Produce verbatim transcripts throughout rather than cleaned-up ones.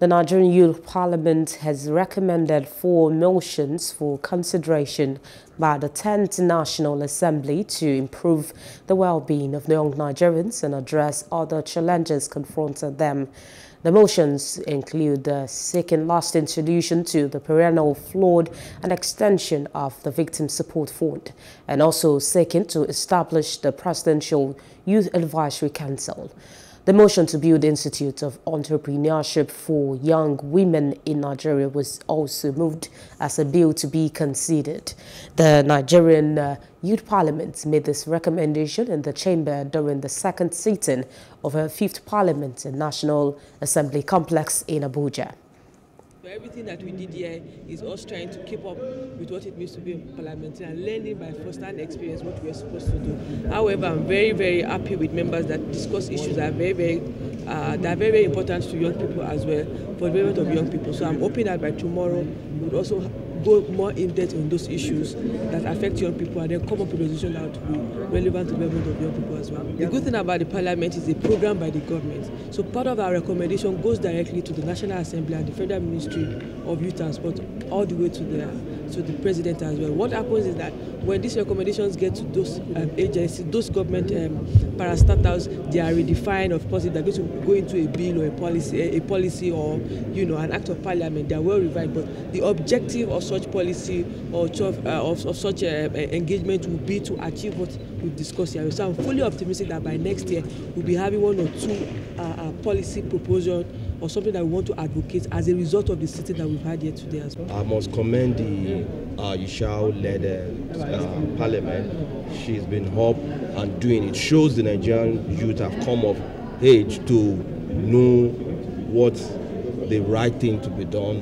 The Nigerian Youth Parliament has recommended four motions for consideration by the tenth National Assembly to improve the well-being of young Nigerians and address other challenges confronting them. The motions include uh, seeking lasting solution to the perennial flood and extension of the Victim Support Fund, and also seeking to establish the Presidential Youth Advisory Council. The motion to build the Institute of Entrepreneurship for Young Women in Nigeria was also moved as a bill to be considered. The Nigerian uh, Youth Parliament made this recommendation in the chamber during the second sitting of her fifth Parliament in National Assembly Complex in Abuja. Everything that we did here is us trying to keep up with what it means to be a parliamentarian and learning by first-hand experience what we are supposed to do. However, I'm very, very happy with members that discuss issues that are very, very, uh, that are very, very important to young people as well, for the development of young people. So I'm hoping that by tomorrow we'll also go more in depth on those issues that affect young people and then come up with a solution that will be relevant to the development of young people as well. The good thing about the Parliament is a program by the government. So part of our recommendation goes directly to the National Assembly and the Federal Ministry of Youth and Sport, all the way to the, to the President as well. What happens is that when these recommendations get to those um, agencies, those government um, parastatals, they are redefined, of course, if they're going to go into a bill or a policy, a, a policy or you know, an act of Parliament, they are well revised, but the objective of such policy or of, uh, of, of such uh, engagement will be to achieve what we've discussed here. So I'm fully optimistic that by next year we'll be having one or two uh, uh, policy proposals or something that we want to advocate as a result of the sitting that we've had here today as well. I must commend the uh, Ishao-led uh, Parliament. She's been up and doing it. Shows the Nigerian youth have come of age to know what the right thing to be done,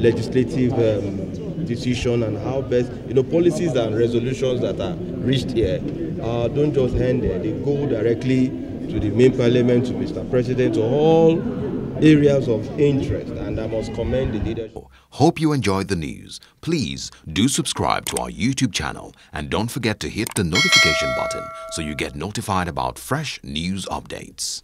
legislative um, decision and how best, you know, policies and resolutions that are reached here uh, don't just end there. They go directly to the main parliament, to Mister President, to all areas of interest, and I must commend the leadership. Hope you enjoyed the news. Please do subscribe to our YouTube channel and don't forget to hit the notification button so you get notified about fresh news updates.